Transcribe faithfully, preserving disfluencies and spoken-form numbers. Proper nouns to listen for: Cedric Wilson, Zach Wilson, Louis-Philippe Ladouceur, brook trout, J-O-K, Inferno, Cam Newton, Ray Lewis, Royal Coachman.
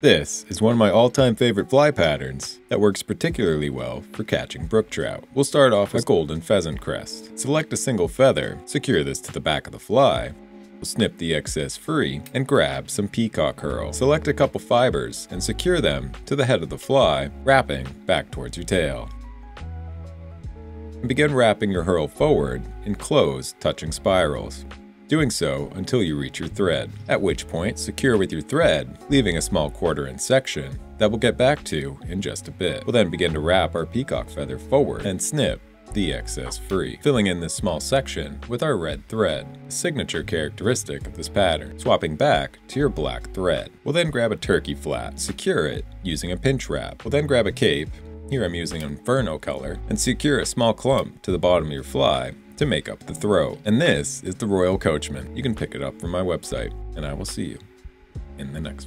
This is one of my all-time favorite fly patterns that works particularly well for catching brook trout. We'll start off with golden pheasant crest. Select a single feather, secure this to the back of the fly, we'll snip the excess free, and grab some peacock curl. Select a couple fibers and secure them to the head of the fly, wrapping back towards your tail. And begin wrapping your hurl forward in closed touching spirals. Doing so until you reach your thread, at which point secure with your thread, leaving a small quarter-inch section that we'll get back to in just a bit. We'll then begin to wrap our peacock feather forward and snip the excess free, filling in this small section with our red thread, a signature characteristic of this pattern, swapping back to your black thread. We'll then grab a turkey flat, secure it using a pinch wrap. We'll then grab a cape, here I'm using an Inferno color, and secure a small clump to the bottom of your fly to make up the throw. And this is the Royal Coachman. You can pick it up from my website, and I will see you in the next one.